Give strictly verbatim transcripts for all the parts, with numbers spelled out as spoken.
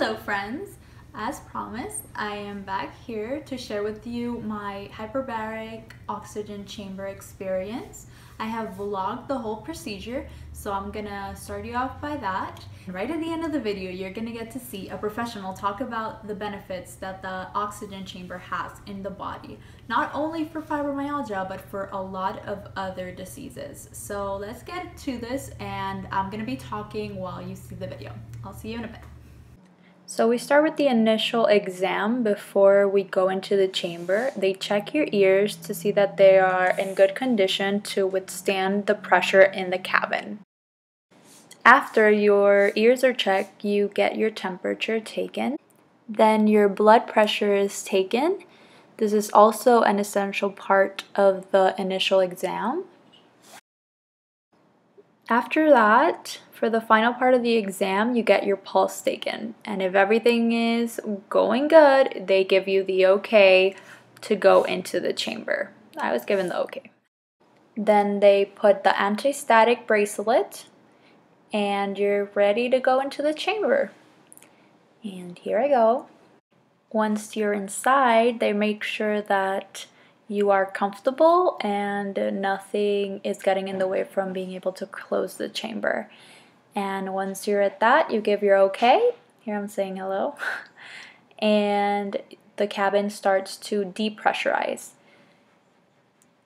Hello friends, as promised, I am back here to share with you my hyperbaric oxygen chamber experience. I have vlogged the whole procedure, so I'm gonna start you off by that. Right at the end of the video, you're gonna get to see a professional talk about the benefits that the oxygen chamber has in the body, not only for fibromyalgia, but for a lot of other diseases. So let's get to this, and I'm gonna be talking while you see the video. I'll see you in a bit. So we start with the initial exam before we go into the chamber. They check your ears to see that they are in good condition to withstand the pressure in the cabin. After your ears are checked, you get your temperature taken. Then your blood pressure is taken. This is also an essential part of the initial exam. After that, for the final part of the exam, you get your pulse taken, and if everything is going good, they give you the okay to go into the chamber. I was given the okay. Then they put the anti-static bracelet, and you're ready to go into the chamber. And here I go. Once you're inside, they make sure that you are comfortable and nothing is getting in the way from being able to close the chamber. And once you're at that, you give your okay. Here I'm saying hello. And the cabin starts to depressurize.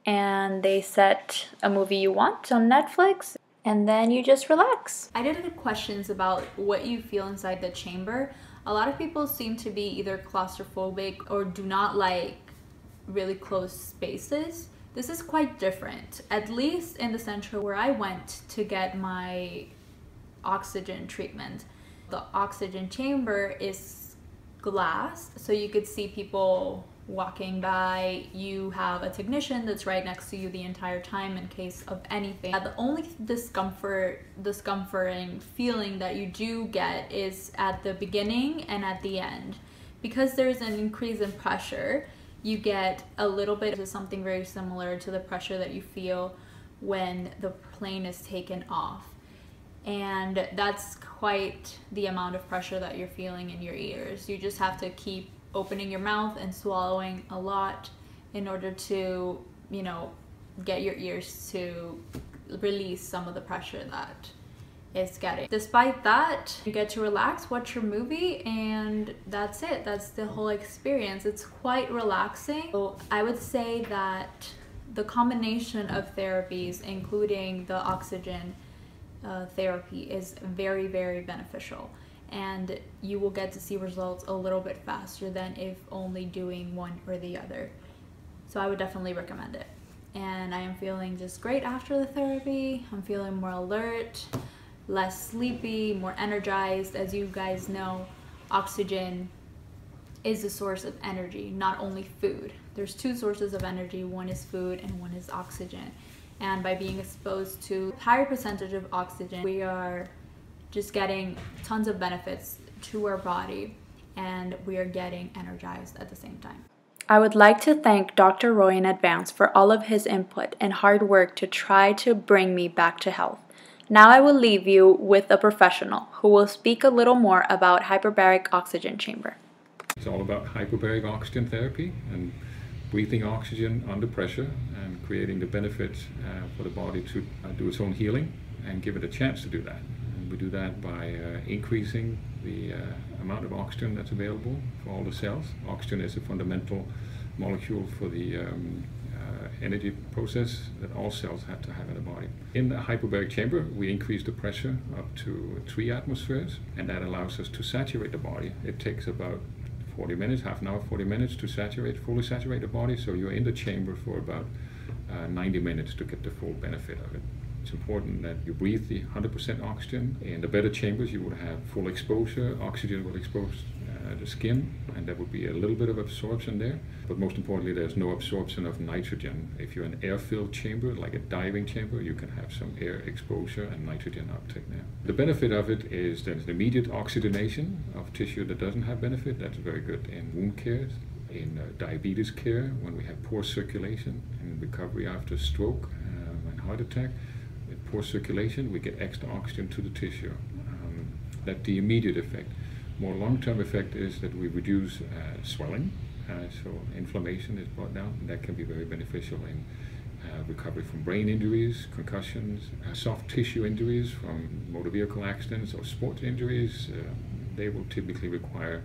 And they set a movie you want on Netflix, and then you just relax. I did have questions about what you feel inside the chamber. A lot of people seem to be either claustrophobic or do not like really close spaces. This is quite different, at least in the center where I went to get my oxygen treatment. The oxygen chamber is glass, so you could see people walking by. You have a technician that's right next to you the entire time in case of anything. The only discomfort discomforting feeling that you do get is at the beginning and at the end, because there's an increase in pressure. You get a little bit of something very similar to the pressure that you feel when the plane is taken off. And that's quite the amount of pressure that you're feeling in your ears. You just have to keep opening your mouth and swallowing a lot in order to, you know, get your ears to release some of the pressure that it's getting. Despite that, you get to relax, watch your movie, and that's it. That's the whole experience. It's quite relaxing. So I would say that the combination of therapies, including the oxygen uh, therapy, is very, very beneficial. And you will get to see results a little bit faster than if only doing one or the other. So I would definitely recommend it. And I am feeling just great after the therapy. I'm feeling more alert, less sleepy, more energized. As you guys know, oxygen is a source of energy, not only food. There's two sources of energy. One is food and one is oxygen. And by being exposed to a higher percentage of oxygen, we are just getting tons of benefits to our body, and we are getting energized at the same time. I would like to thank Doctor Roy in advance for all of his input and hard work to try to bring me back to health. Now I will leave you with a professional who will speak a little more about hyperbaric oxygen chamber. It's all about hyperbaric oxygen therapy and breathing oxygen under pressure and creating the benefits uh, for the body to uh, do its own healing and give it a chance to do that. And we do that by uh, increasing the uh, amount of oxygen that's available for all the cells. Oxygen is a fundamental molecule for the um, energy process that all cells have to have in the body. In the hyperbaric chamber, we increase the pressure up to three atmospheres, and that allows us to saturate the body. It takes about forty minutes, half an hour, forty minutes to saturate, fully saturate the body, so you're in the chamber for about uh, ninety minutes to get the full benefit of it. It's important that you breathe the one hundred percent oxygen. In the better chambers, you will have full exposure. Oxygen will expose uh, the skin, and there will be a little bit of absorption there. But most importantly, there's no absorption of nitrogen. If you're in an air-filled chamber, like a diving chamber, you can have some air exposure and nitrogen uptake there. The benefit of it is there's an immediate oxygenation of tissue that doesn't have benefit. That's very good in wound care, in uh, diabetes care, when we have poor circulation, and recovery after stroke um, and heart attack. Poor circulation, we get extra oxygen to the tissue. Um, that's the immediate effect. more long-term effect is that we reduce uh, swelling, uh, so inflammation is brought down, and that can be very beneficial in uh, recovery from brain injuries, concussions, uh, soft tissue injuries from motor vehicle accidents or sports injuries. Uh, they will typically require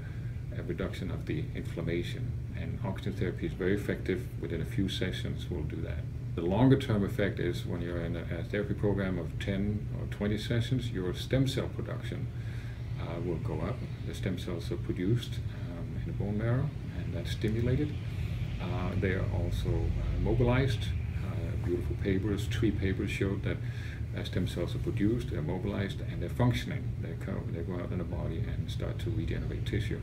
a reduction of the inflammation, and oxygen therapy is very effective. Within a few sessions we'll do that. The longer term effect is when you're in a therapy program of ten or twenty sessions, your stem cell production uh, will go up. The stem cells are produced um, in the bone marrow, and that's stimulated. Uh, they are also uh, mobilized. Uh, beautiful papers, three papers showed that uh, stem cells are produced, they're mobilized, and they're functioning. They, come, they go out in the body and start to regenerate tissue.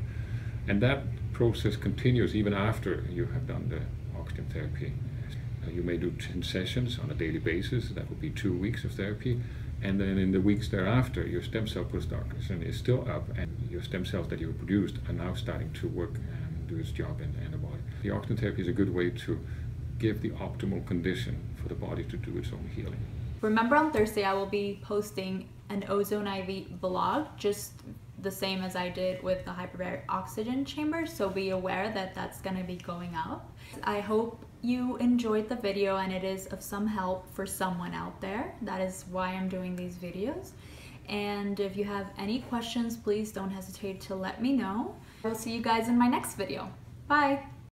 And that process continues even after you have done the oxygen therapy. You may do ten sessions on a daily basis. That would be two weeks of therapy, and then in the weeks thereafter your stem cell production is still up, and your stem cells that you produced are now starting to work and do its job in, in the body. The oxygen therapy is a good way to give the optimal condition for the body to do its own healing. Remember, on Thursday I will be posting an ozone I V vlog, just the same as I did with the hyperbaric oxygen chamber, so be aware that that's going to be going out. I hope you enjoyed the video and it is of some help for someone out there. That is why I'm doing these videos. And if you have any questions, please don't hesitate to let me know. I'll see you guys in my next video. Bye!